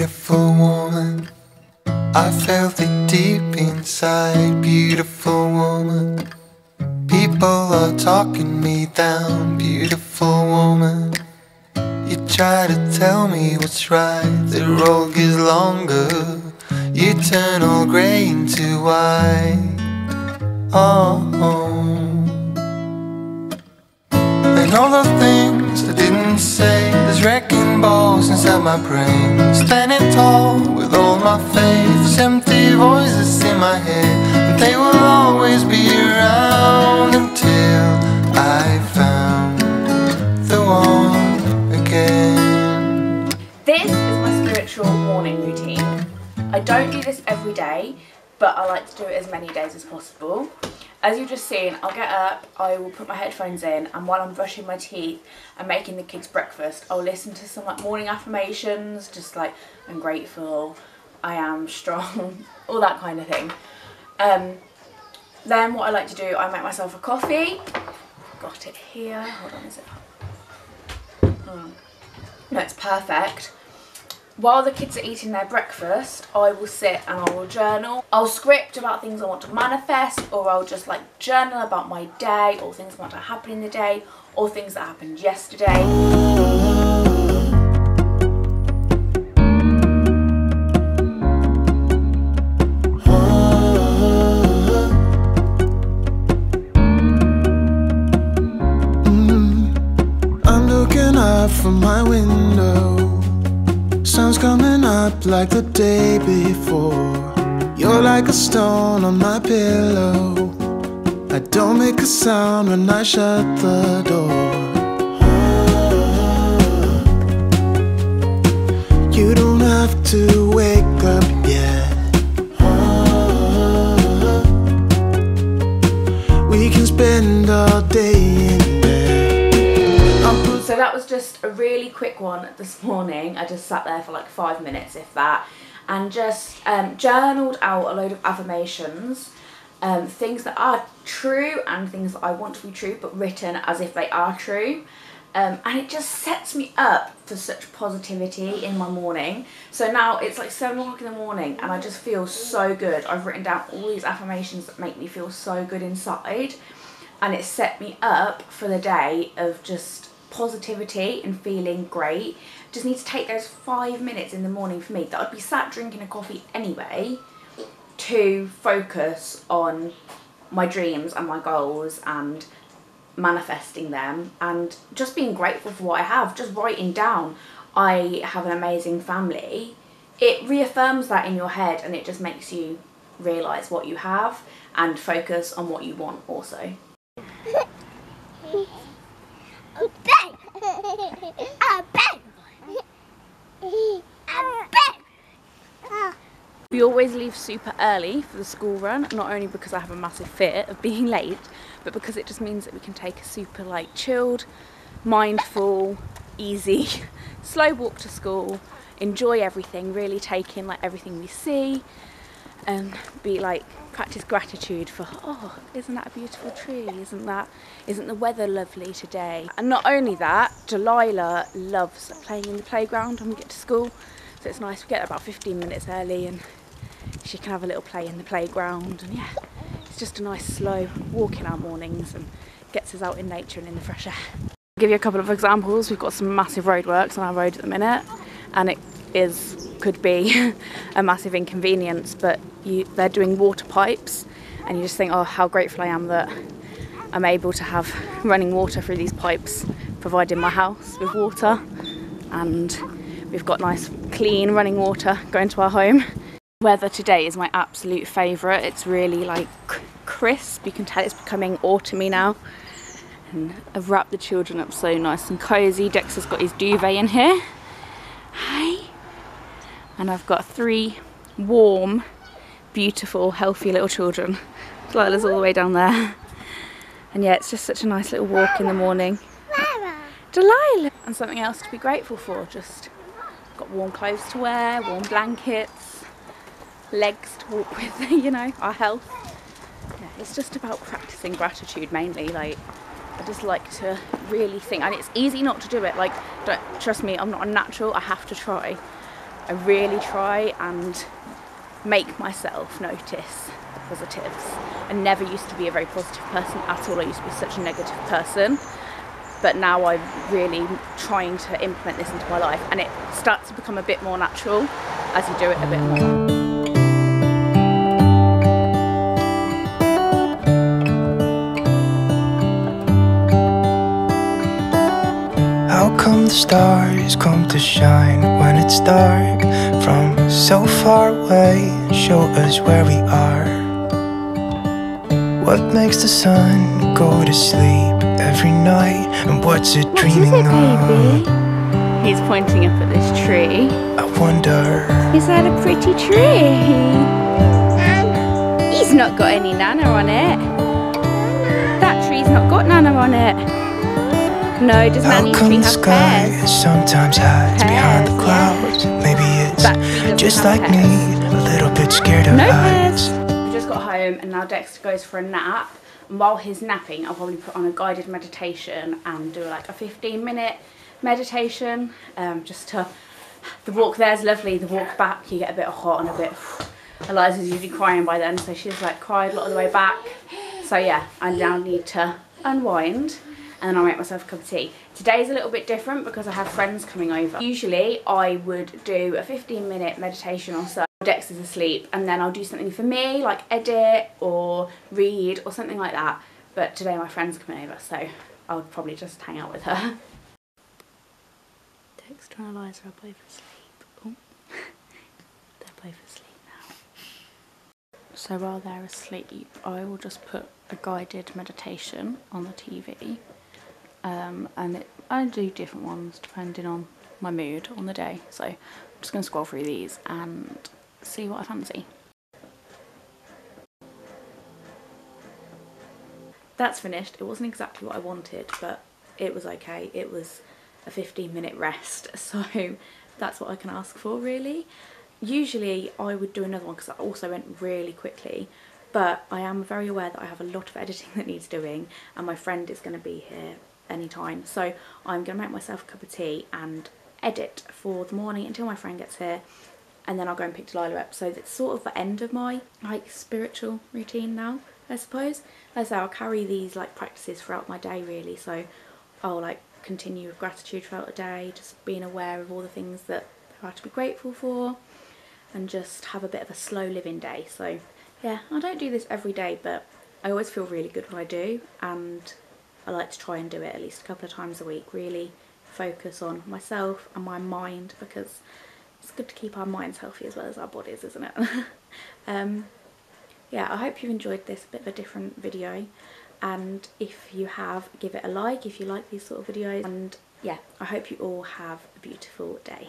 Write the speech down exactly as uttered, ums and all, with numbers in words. beautiful woman. I felt it deep inside, beautiful woman. People are talking me down, beautiful woman. You try to tell me what's right, the road gets longer. You turn all grey into white. Oh, oh. And all the things I didn't say, there's wrecking balls inside my brain. Standing tall with all my faith, empty voices in my head, and they will always be around until I found the one again. This is my spiritual morning routine. I don't do this every day, but I like to do it as many days as possible. As you've just seen, I'll get up, I will put my headphones in, and while I'm brushing my teeth and making the kids breakfast, I'll listen to some like morning affirmations, just like, I'm grateful, I am strong, all that kind of thing. Um, then what I like to do, I make myself a coffee. Got it here, hold on, is it? Oh. No, it's perfect. While the kids are eating their breakfast, I will sit and I will journal. I'll script about things I want to manifest, or I'll just like journal about my day, or things that want to happen in the day, or things that happened yesterday. Mm-hmm. I'm looking out from my window. Sun's coming up like the day before. You're like a stone on my pillow. I don't make a sound when I shut the door. Oh, you don't have to wake up yet. Oh, we can spend all day in bed. So that was just a really quick one this morning. I just sat there for like five minutes, if that, and just um, journaled out a load of affirmations, um, things that are true and things that I want to be true, but written as if they are true. Um, and it just sets me up for such positivity in my morning. So now it's like seven o'clock in the morning and I just feel so good. I've written down all these affirmations that make me feel so good inside, and it set me up for the day of just positivity and feeling great. Just need to take those five minutes in the morning for me that I'd be sat drinking a coffee anyway to focus on my dreams and my goals and manifesting them, and just being grateful for what I have, just writing down I have an amazing family. It reaffirms that in your head, and it just makes you realise what you have and focus on what you want also. We always leave super early for the school run, not only because I have a massive fear of being late, but because it just means that we can take a super like chilled, mindful, easy, slow walk to school, enjoy everything, really take in like everything we see, and be like, practice gratitude for, oh, isn't that a beautiful tree, isn't that, isn't the weather lovely today. And not only that, Delilah loves playing in the playground when we get to school, so it's nice, we get there about fifteen minutes early and she can have a little play in the playground, and yeah, it's just a nice slow walk in our mornings and gets us out in nature and in the fresh air. I'll give you a couple of examples. We've got some massive roadworks on our road at the minute, and it is could be a massive inconvenience, but you, they're doing water pipes, and you just think, oh, how grateful I am that I'm able to have running water through these pipes, providing my house with water, and we've got nice clean running water going to our home. Weather today is my absolute favourite. It's really like crisp, you can tell it's becoming autumny now, and I've wrapped the children up so nice and cosy. Dexter's got his duvet in here. Hi. And I've got three warm, beautiful, healthy little children. Delilah's all the way down there. And yeah, it's just such a nice little walk in the morning. Delilah! And something else to be grateful for, just got warm clothes to wear, warm blankets, legs to walk with, you know, our health. Yeah, it's just about practicing gratitude mainly, like, I just like to really think, and it's easy not to do it, like, don't, trust me, I'm not a natural, I have to try. I really try and make myself notice positives. I never used to be a very positive person at all. I used to be such a negative person, but now I'm really trying to implement this into my life, and it starts to become a bit more natural as you do it a bit more. How come the stars come to shine when it's dark from so far away and show us where we are? What makes the sun go to sleep every night, and what's it what dreaming is it, baby? of? He's pointing up at this tree. I wonder, is that a pretty tree? Nana. He's not got any Nana on it. Nana. That tree's not got Nana on it. No, does Nanny tree have sky pears? Sometimes hides pears, behind the clouds. Yeah. Maybe it's just like pears. me, a little bit scared of no heights. We just got home and now Dexter goes for a nap. And while he's napping, I'll probably put on a guided meditation and do like a fifteen minute meditation. Um, just to, the walk there's lovely, the walk back you get a bit hot and a bit, Eliza's usually crying by then, so she's like cried a lot of the way back. So yeah, I now need to unwind. And then I'll make myself a cup of tea. Today's a little bit different because I have friends coming over. Usually I would do a fifteen minute meditation or so. Dex is asleep, and then I'll do something for me, like edit or read or something like that. But today my friend's coming over, so I'll probably just hang out with her. Dexter and Eliza are both asleep. Oh, they're both asleep now. So while they're asleep, I will just put a guided meditation on the T V. Um, and it, I do different ones depending on my mood on the day, so I'm just going to scroll through these and see what I fancy. That's finished. It wasn't exactly what I wanted, but it was okay. It was a fifteen minute rest, so that's what I can ask for really. Usually I would do another one because I also went really quickly, but I am very aware that I have a lot of editing that needs doing, and my friend is going to be here anytime, so I'm gonna make myself a cup of tea and edit for the morning until my friend gets here, and then I'll go and pick Delilah up. So that's sort of the end of my like spiritual routine now, I suppose. As I say, I'll carry these like practices throughout my day really, so I'll like continue with gratitude throughout the day, just being aware of all the things that I have to be grateful for, and just have a bit of a slow living day. So yeah, I don't do this every day, but I always feel really good when I do, and I like to try and do it at least a couple of times a week, really focus on myself and my mind, because it's good to keep our minds healthy as well as our bodies, isn't it? um, yeah, I hope you've enjoyed this bit of a different video, and if you have, give it a like if you like these sort of videos, and yeah, I hope you all have a beautiful day.